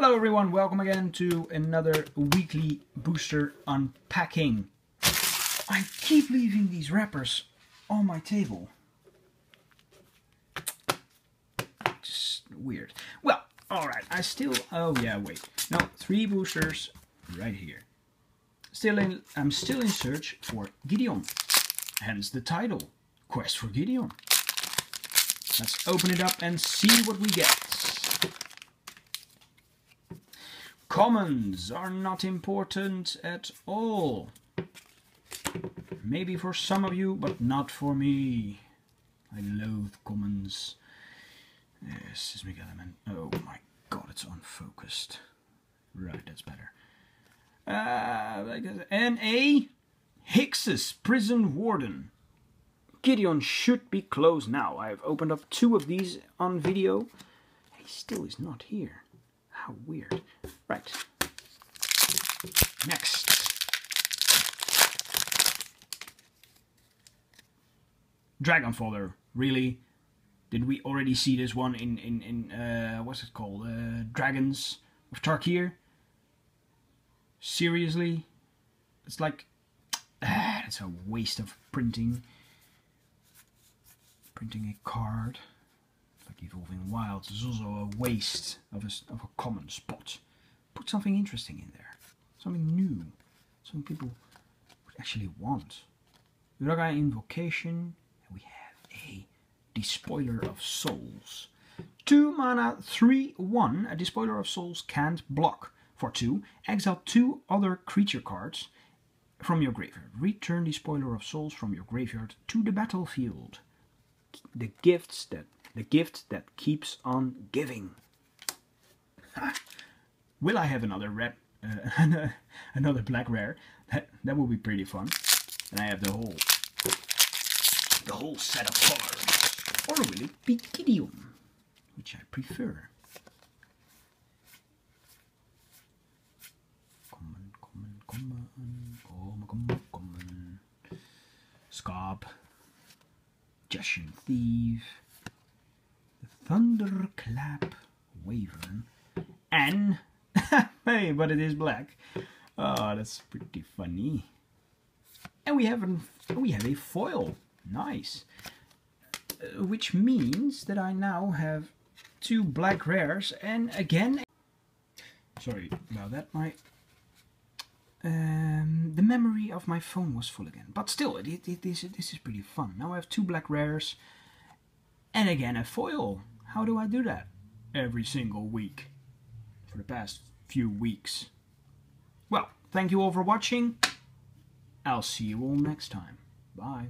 Hello everyone, welcome again to another weekly Booster Unpacking. I keep leaving these wrappers on my table. Just weird. Well, alright, oh yeah, wait. No, three boosters right here. I'm still in search for Gideon. Hence the title, Quest for Gideon. Let's open it up and see what we get. Commons are not important at all. Maybe for some of you, but not for me. I loathe commons. Seismic element. Oh my god, it's unfocused. Right, that's better. N.A. Hyxus, Prison Warden. Gideon should be closed now. I've opened up two of these on video. He still is not here. How weird. Right. Next. Dragonfather. Really? Did we already see this one in what's it called? Dragons of Tarkir? Seriously? It's like... it's a waste of printing. Printing a card. Like Evolving Wilds is also a waste of a common spot. Put something interesting in there. Something new. Something people would actually want. Raga Invocation. And we have a despoiler of souls. 2 mana, 3/1. A despoiler of souls can't block. For 2, exile 2 other creature cards from your graveyard. Return despoiler of souls from your graveyard to the battlefield. The gift that keeps on giving. Will I have another another black rare? That would be pretty fun. And I have the whole set of cards. Or will it be Gideon, which I prefer? Common. Scarp. Jashin Thief. Thunderclap Waven, and hey, but it is black. Oh, that's pretty funny. And we have a foil, nice, which means that I now have 2 black rares. And again, sorry about that. My the memory of my phone was full again. But still, this is pretty fun. Now I have 2 black rares, and again a foil. How do I do that? Every single week. For the past few weeks. Well, thank you all for watching. I'll see you all next time. Bye.